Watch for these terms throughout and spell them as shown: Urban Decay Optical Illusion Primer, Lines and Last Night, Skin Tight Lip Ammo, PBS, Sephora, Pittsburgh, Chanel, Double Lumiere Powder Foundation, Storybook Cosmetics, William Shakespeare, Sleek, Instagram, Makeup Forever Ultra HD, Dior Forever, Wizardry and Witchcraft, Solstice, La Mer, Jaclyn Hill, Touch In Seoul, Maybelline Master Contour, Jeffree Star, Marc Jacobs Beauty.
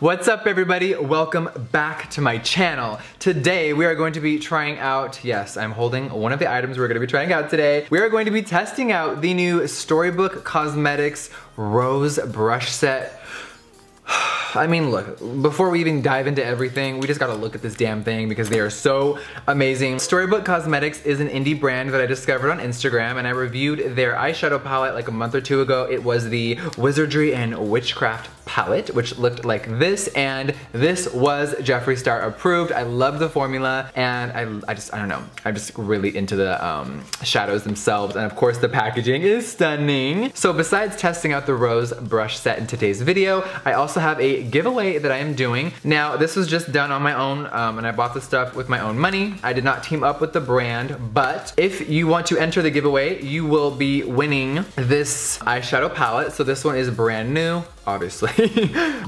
What's up everybody, welcome back to my channel. Today we are going to be trying out, yes, I'm holding one of the items we're gonna be trying out today. We are going to be testing out the new Storybook Cosmetics Rose Brush Set. I mean, look, before we even dive into everything, we just gotta look at this damn thing because they are so amazing. Storybook Cosmetics is an indie brand that I discovered on Instagram, and I reviewed their eyeshadow palette like a month or two ago. It was the Wizardry and Witchcraft palette, which looked like this, and this was Jeffree Star approved. I love the formula, and I don't know, I'm just really into the shadows themselves, and of course the packaging is stunning. So besides testing out the Rose Brush Set in today's video, I also have a giveaway that I am doing. Now, this was just done on my own, and I bought the stuff with my own money. I did not team up with the brand, but if you want to enter the giveaway, you will be winning this eyeshadow palette. So this one is brand new, obviously.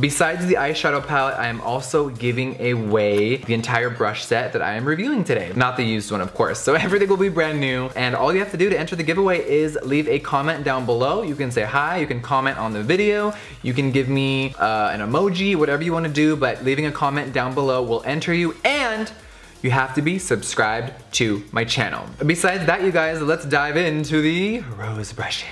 Besides the eyeshadow palette, I am also giving away the entire brush set that I am reviewing today. Not the used one, of course. So everything will be brand new, and all you have to do to enter the giveaway is leave a comment down below. You can say hi, you can comment on the video, you can give me an emoji, whatever you want to do, but leaving a comment down below will enter you, and you have to be subscribed to my channel. Besides that, you guys, let's dive into the rose brushes.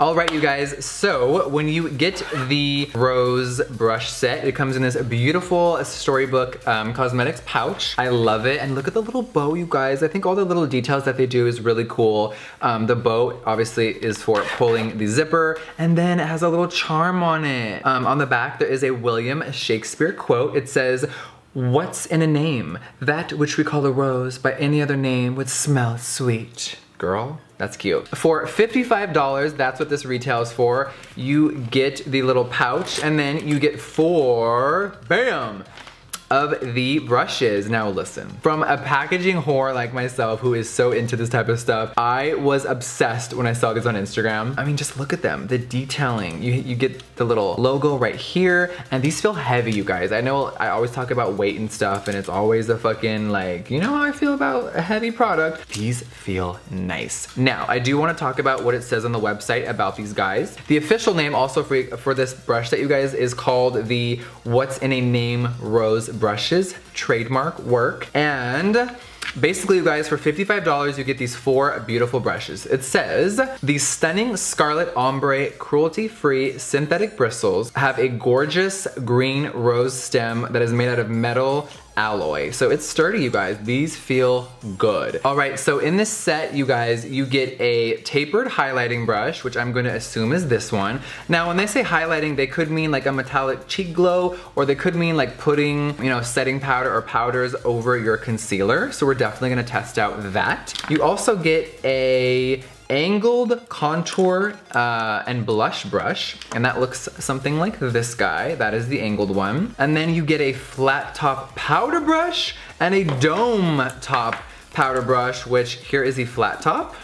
Alright you guys, so when you get the Rose Brush Set, it comes in this beautiful Storybook Cosmetics pouch. I love it, and look at the little bow, you guys. I think all the little details that they do is really cool. The bow obviously is for pulling the zipper, and then it has a little charm on it. On the back there is a William Shakespeare quote. It says, "What's in a name? That which we call a rose by any other name would smell sweet." Girl, that's cute. For $55, that's what this retails for. You get the little pouch, and then you get four, bam, of the brushes. Now listen, from a packaging whore like myself who is so into this type of stuff, I was obsessed when I saw these on Instagram. I mean, just look at them, the detailing. You get the little logo right here, and these feel heavy, you guys. I know I always talk about weight and stuff, and it's always a fucking, like, you know how I feel about a heavy product. These feel nice. Now, I do want to talk about what it says on the website about these guys. The official name also for this brush set, you guys, is called the What's in a Name Rose Brushes trademark work. And basically, you guys, for $55, you get these four beautiful brushes. It says, the stunning scarlet ombre cruelty-free synthetic bristles have a gorgeous green rose stem that is made out of metal alloy. So it's sturdy, you guys. These feel good. All right, so in this set, you guys, you get a tapered highlighting brush, which I'm going to assume is this one. Now, when they say highlighting, they could mean like a metallic cheek glow, or they could mean like putting, you know, setting powder or powders over your concealer. So we're definitely going to test out that. You also get a angled contour and blush brush, and that looks something like this guy. That is the angled one. And then you get a flat top powder brush and a dome top powder brush, which here is the flat top.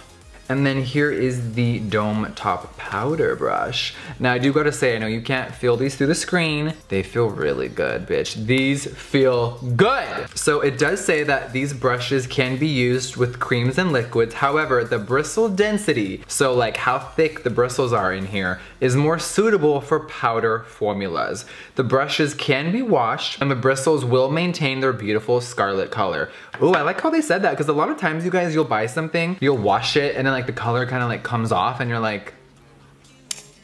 And then here is the dome top powder brush. Now I do gotta say, I know you can't feel these through the screen. They feel really good, bitch. These feel good. So it does say that these brushes can be used with creams and liquids. However, the bristle density, so like how thick the bristles are in here, is more suitable for powder formulas. The brushes can be washed, and the bristles will maintain their beautiful scarlet color. Ooh, I like how they said that, because a lot of times, you guys, you'll buy something, you'll wash it, and then like the color kind of like comes off and you're like,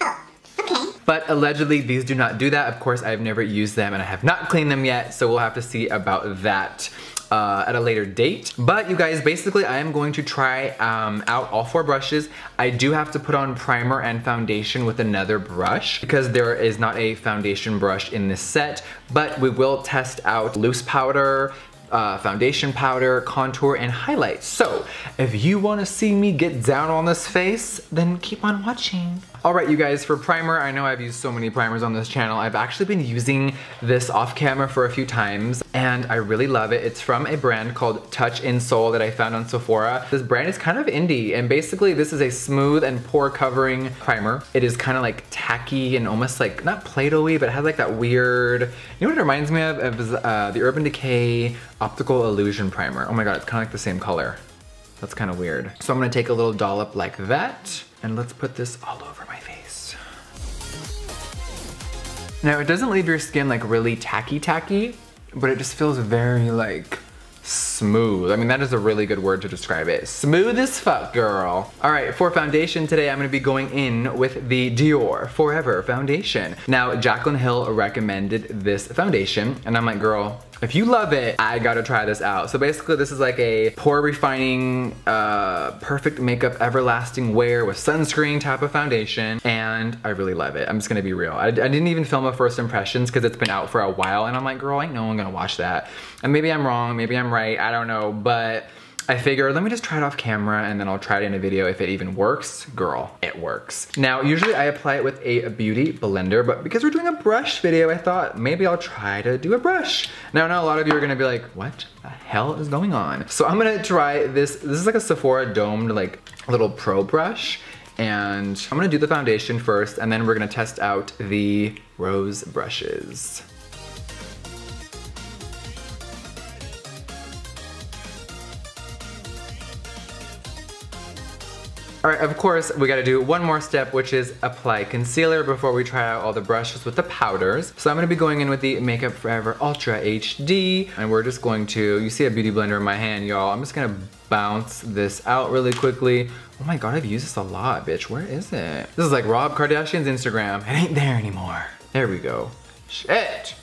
oh, okay. But allegedly these do not do that. Of course, I've never used them and I have not cleaned them yet, so we'll have to see about that at a later date. But you guys, basically I am going to try out all four brushes. I do have to put on primer and foundation with another brush because there is not a foundation brush in this set, but we will test out loose powder, foundation powder, contour, and highlight. So if you want to see me get down on this face, then keep on watching. Alright you guys, for primer, I know I've used so many primers on this channel. I've actually been using this off camera for a few times, and I really love it. It's from a brand called Touch In Seoul that I found on Sephora. This brand is kind of indie, and basically this is a smooth and pore covering primer. It is kind of like tacky and almost like, not Play-Doh-y, but it has like that weird, you know what it reminds me of? It was the Urban Decay Optical Illusion Primer. Oh my god, it's kind of like the same color. That's kind of weird. So I'm gonna take a little dollop like that, and let's put this all over my face. Now, it doesn't leave your skin like really tacky, but it just feels very like smooth. I mean, that is a really good word to describe it. Smooth as fuck, girl. All right, for foundation today, I'm gonna be going in with the Dior Forever foundation. Now, Jaclyn Hill recommended this foundation, and I'm like, girl, if you love it, I gotta try this out. So basically, this is like a pore refining, perfect makeup, everlasting wear with sunscreen type of foundation, and I really love it. I'm just gonna be real. I didn't even film a first impressions because it's been out for a while, and I'm like, girl, ain't no one gonna watch that. And maybe I'm wrong, maybe I'm right, I don't know, but I figure, let me just try it off camera and then I'll try it in a video if it even works. Girl, it works. Now, usually I apply it with a beauty blender, but because we're doing a brush video, I thought maybe I'll try to do a brush. Now, I know a lot of you are gonna be like, what the hell is going on? So I'm gonna try this. This is like a Sephora domed like little pro brush. And I'm gonna do the foundation first and then we're gonna test out the rose brushes. All right, of course, we gotta do one more step, which is apply concealer before we try out all the brushes with the powders. So I'm gonna be going in with the Makeup Forever Ultra HD, and we're just going to, you see a beauty blender in my hand, y'all. I'm just gonna bounce this out really quickly. Oh my God, I've used this a lot, bitch. Where is it? This is like Rob Kardashian's Instagram. It ain't there anymore. There we go. Shit.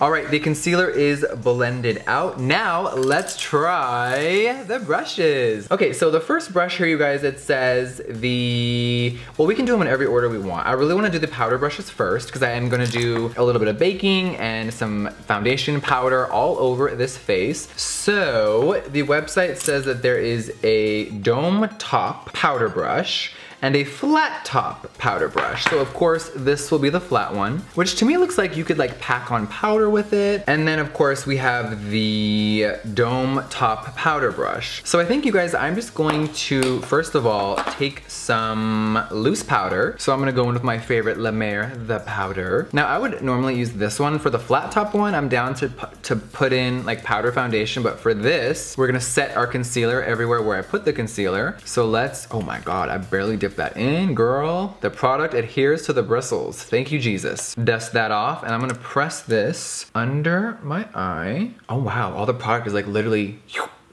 All right, the concealer is blended out. Now, let's try the brushes. Okay, so the first brush here, you guys, it says the, well, we can do them in every order we want. I really wanna do the powder brushes first because I am gonna do a little bit of baking and some foundation powder all over this face. So, the website says that there is a dome top powder brush and a flat top powder brush. So of course, this will be the flat one, which to me looks like you could like pack on powder with it. And then of course we have the dome top powder brush. So I think you guys, I'm just going to, first of all, take some loose powder. So I'm gonna go in with my favorite La Mer, the powder. Now I would normally use this one. For the flat top one, I'm down to put in like powder foundation, but for this, we're gonna set our concealer everywhere where I put the concealer. So let's, oh my God, I barely did that in, girl. The product adheres to the bristles. Thank you, Jesus. Dust that off, and I'm gonna press this under my eye. Oh wow, all the product is like literally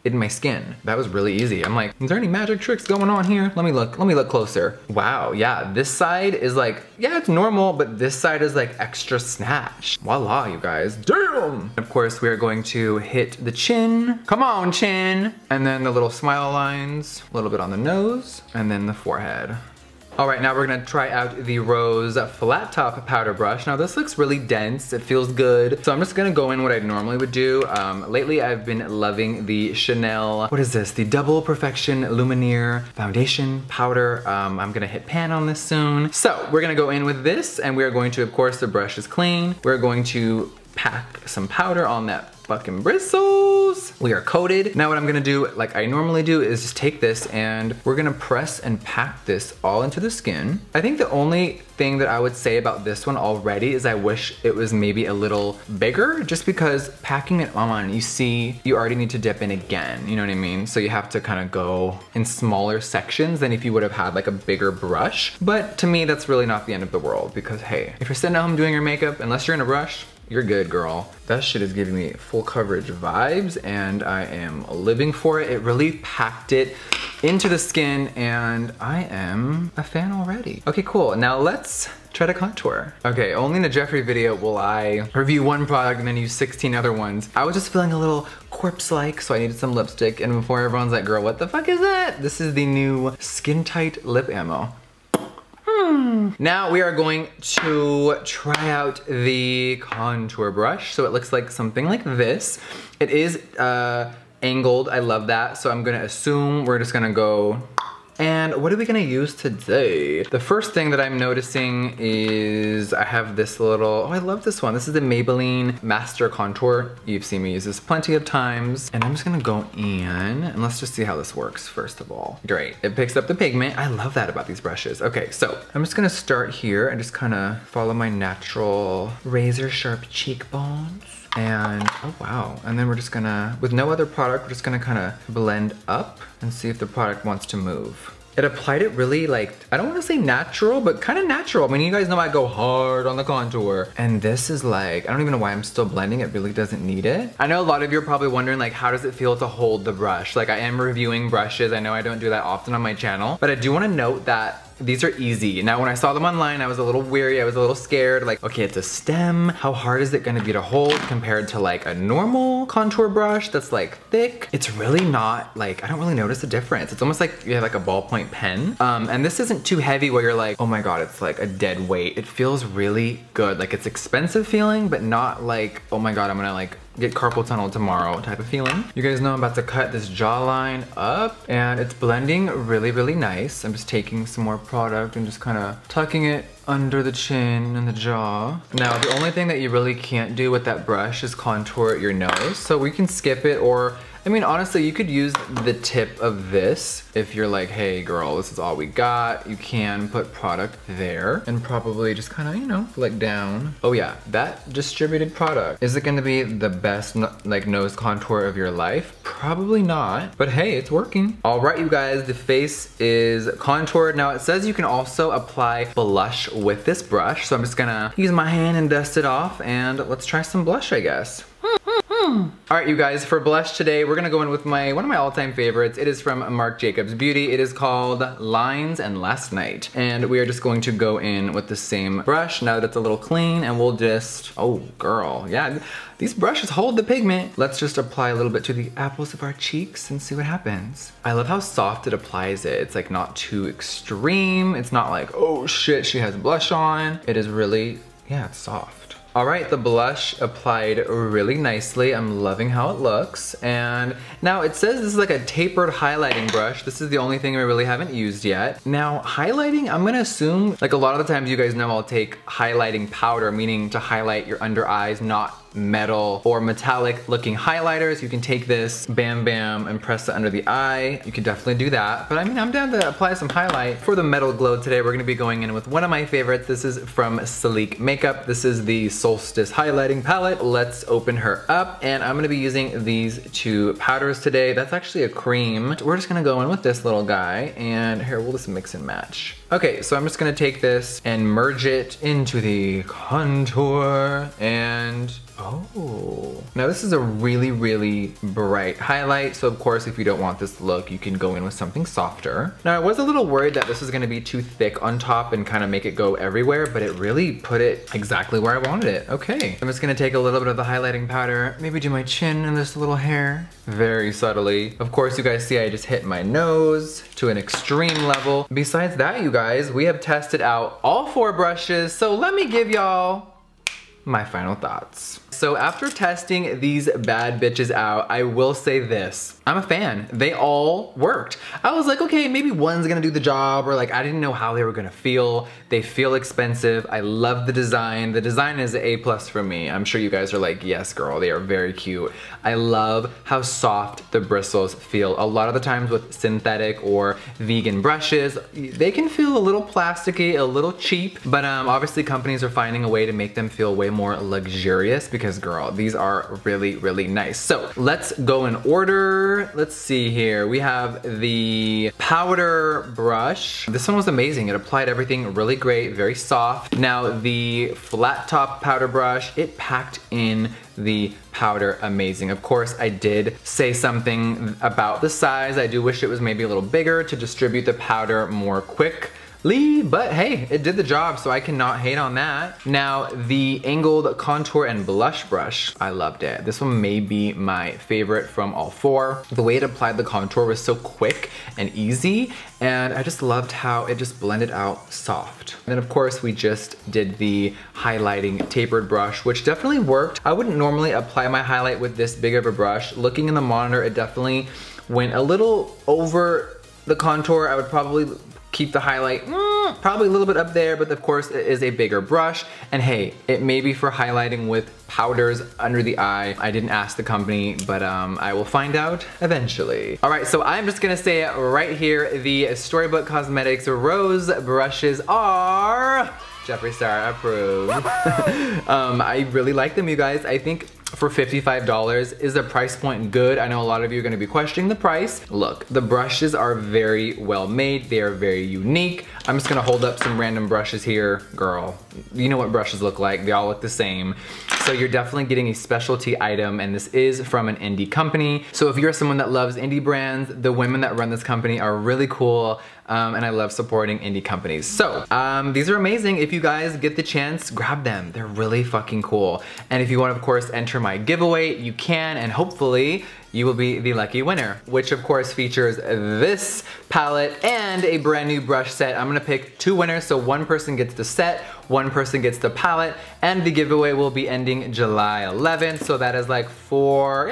in my skin. That was really easy. I'm like, is there any magic tricks going on here? Let me look closer. Wow, yeah, this side is like, yeah, it's normal, but this side is like extra snatch. Voila, you guys, damn! Of course, we are going to hit the chin. Come on, chin! And then the little smile lines, a little bit on the nose, and then the forehead. All right, now we're gonna try out the Rose Flat Top Powder Brush. Now this looks really dense, it feels good. So I'm just gonna go in what I normally would do. Lately I've been loving the Chanel, what is this? The Double Perfection Lumineer Foundation Powder. I'm gonna hit pan on this soon. So we're gonna go in with this and we are going to, of course, the brush is clean. We're going to pack some powder on that fucking bristles. We are coated. Now what I'm gonna do, like I normally do, is just take this and we're gonna press and pack this all into the skin. I think the only thing that I would say about this one already is I wish it was maybe a little bigger, just because packing it on, you see, you already need to dip in again, you know what I mean? So you have to kind of go in smaller sections than if you would have had like a bigger brush. But to me, that's really not the end of the world because hey, if you're sitting at home doing your makeup, unless you're in a rush, you're good, girl. That shit is giving me full coverage vibes and I am living for it. It really packed it into the skin and I am a fan already. Okay, cool. Now let's try to contour. Okay, only in the Jeffree video will I review one product and then use 16 other ones. I was just feeling a little corpse-like, so I needed some lipstick, and before everyone's like, girl, what the fuck is that? This is the new Skin Tight Lip Ammo. Now we are going to try out the contour brush. So it looks like something like this. It is angled, I love that. So I'm gonna assume we're just gonna go, and what are we gonna use today? The first thing that I'm noticing is I have this little, oh, I love this one. This is the Maybelline Master Contour. You've seen me use this plenty of times. And I'm just gonna go in, and let's just see how this works, first of all. Great, it picks up the pigment. I love that about these brushes. Okay, so I'm just gonna start here and just kinda follow my natural razor sharp cheekbones. And oh wow, and then we're just gonna, with no other product, we're just gonna kind of blend up and see if the product wants to move. It applied it really like, I don't want to say natural, but kind of natural. I mean, you guys know I go hard on the contour. And this is like, I don't even know why I'm still blending. It really doesn't need it. I know a lot of you are probably wondering like, how does it feel to hold the brush? Like I am reviewing brushes. I know I don't do that often on my channel, but I do want to note that these are easy. Now, when I saw them online, I was a little weary. I was a little scared. Like, okay, it's a stem. How hard is it gonna be to hold compared to like a normal contour brush that's like thick? It's really not like, I don't really notice the difference. It's almost like you have like a ballpoint pen. And this isn't too heavy where you're like, oh my God, it's like a dead weight. It feels really good. Like it's expensive feeling, but not like, oh my God, I'm gonna like get carpal tunnel tomorrow type of feeling. You guys know I'm about to cut this jawline up and it's blending really, really nice. I'm just taking some more product and just kind of tucking it under the chin and the jaw. Now, the only thing that you really can't do with that brush is contour your nose. So we can skip it, or I mean, honestly, you could use the tip of this if you're like, hey girl, this is all we got. You can put product there and probably just kind of, you know, like down. Oh yeah, that distributed product. Is it gonna be the best like nose contour of your life? Probably not, but hey, it's working. All right, you guys, the face is contoured. Now it says you can also apply blush with this brush. So I'm just gonna use my hand and dust it off and let's try some blush, I guess. All right, you guys, for blush today, we're gonna go in with my one of my all-time favorites. It is from Marc Jacobs Beauty. It is called Lines and Last Night. And we are just going to go in with the same brush now that it's a little clean, and we'll just, oh girl, yeah. These brushes hold the pigment. Let's just apply a little bit to the apples of our cheeks and see what happens. I love how soft it applies it. It's like not too extreme. It's not like, oh shit, she has blush on. It is really, yeah, it's soft. All right, the blush applied really nicely. I'm loving how it looks. And now it says this is like a tapered highlighting brush. This is the only thing I really haven't used yet. Now, highlighting, I'm gonna assume, like a lot of the times you guys know I'll take highlighting powder, meaning to highlight your under eyes, not metal or metallic looking highlighters. You can take this, bam bam, and press it under the eye. You can definitely do that, but I mean, I'm down to apply some highlight. For the metal glow today, we're gonna be going in with one of my favorites. This is from Sleek Makeup. This is the Solstice highlighting palette. Let's open her up, and I'm gonna be using these two powders today. That's actually a cream. We're just gonna go in with this little guy, and here, we'll just mix and match. Okay, so I'm just gonna take this and merge it into the contour, and oh. Now this is a really, really bright highlight. So of course, if you don't want this look, you can go in with something softer. Now I was a little worried that this was gonna be too thick on top and kind of make it go everywhere, but it really put it exactly where I wanted it. Okay, I'm just gonna take a little bit of the highlighting powder, maybe do my chin and this little hair, very subtly. Of course, you guys see I just hit my nose to an extreme level. Besides that, you guys, we have tested out all four brushes. So let me give y'all my final thoughts. So after testing these bad bitches out, I will say this. I'm a fan. They all worked. I was like, okay, maybe one's gonna do the job, or like, I didn't know how they were gonna feel. They feel expensive. I love the design. The design is an A+ for me. I'm sure you guys are like, yes, girl, they are very cute. I love how soft the bristles feel. A lot of the times with synthetic or vegan brushes, they can feel a little plasticky, a little cheap, but obviously companies are finding a way to make them feel way more luxurious, because girl, these are really, really nice. So let's go in order. Let's see here. We have the powder brush. This one was amazing. It applied everything really great, very soft. Now the flat top powder brush, it packed in the powder amazing. Of course, I did say something about the size. I do wish it was maybe a little bigger to distribute the powder more quick. But hey, it did the job, so I cannot hate on that. Now, the angled contour and blush brush, I loved it. This one may be my favorite from all four. The way it applied the contour was so quick and easy, and I just loved how it just blended out soft. And then of course, we just did the highlighting tapered brush, which definitely worked. I wouldn't normally apply my highlight with this big of a brush. Looking in the monitor, it definitely went a little over the contour. I would probably keep the highlight probably a little bit up there, but of course it is a bigger brush. And hey, it may be for highlighting with powders under the eye. I didn't ask the company, but I will find out eventually. All right, so I'm just gonna say it right here. The Storybook Cosmetics Rose brushes are Jeffree Star approved. I really like them, you guys. I think for $55. Is the price point good? I know a lot of you are going to be questioning the price. Look, the brushes are very well made. They are very unique. I'm just going to hold up some random brushes here. Girl, you know what brushes look like. They all look the same. So you're definitely getting a specialty item, and this is from an indie company. So if you're someone that loves indie brands, the women that run this company are really cool, and I love supporting indie companies. So these are amazing. If you guys get the chance, grab them. They're really fucking cool. And if you want, of course, enter my giveaway, you can, and hopefully you will be the lucky winner, which of course features this palette and a brand new brush set. I'm gonna pick two winners, so one person gets the set, one person gets the palette, and the giveaway will be ending July 11th, so that is like four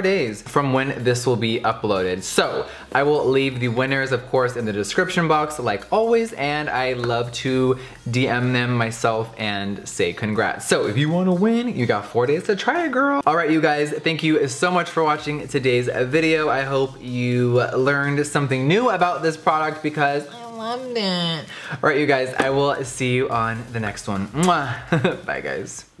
days from when this will be uploaded. So I will leave the winners, of course, in the description box like always, and I love to DM them myself and say congrats. So if you wanna win, you got 4 days to try it, girl. All right, you guys, thank you so much for watching today's video. I hope you learned something new about this product because I loved it. All right, you guys, I will see you on the next one. Mwah. Bye, guys.